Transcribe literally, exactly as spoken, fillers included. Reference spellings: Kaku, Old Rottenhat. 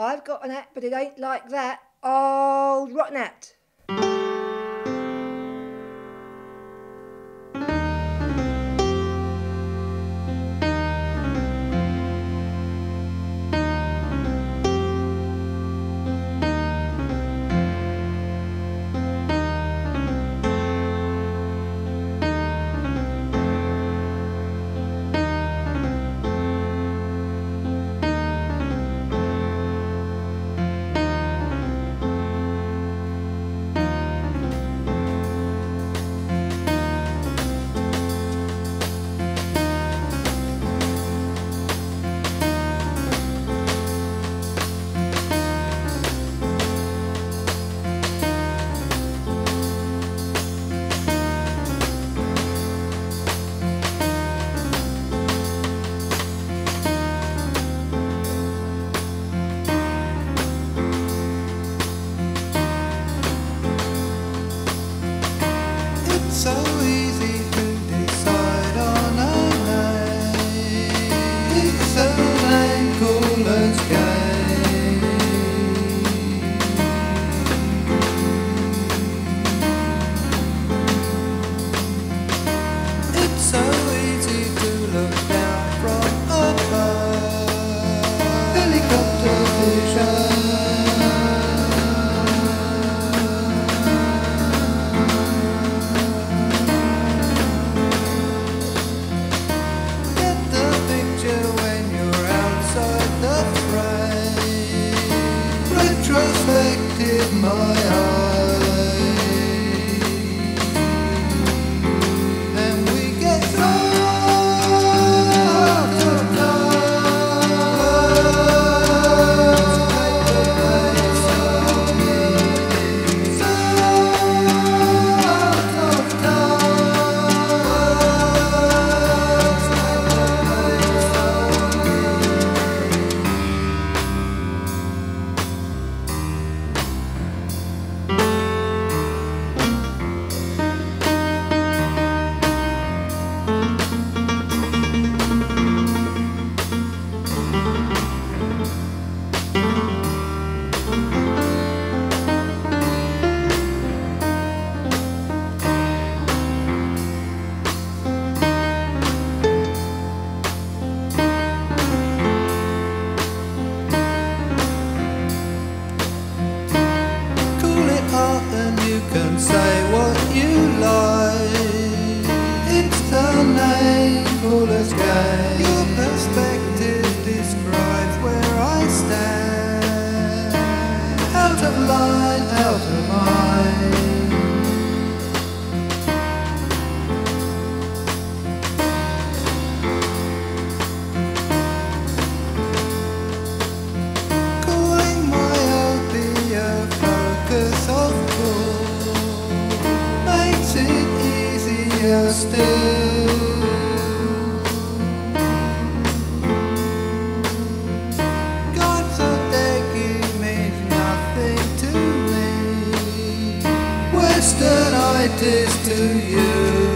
I've got an hat, but it ain't like that. Old Rottenhat. Western, it is to you.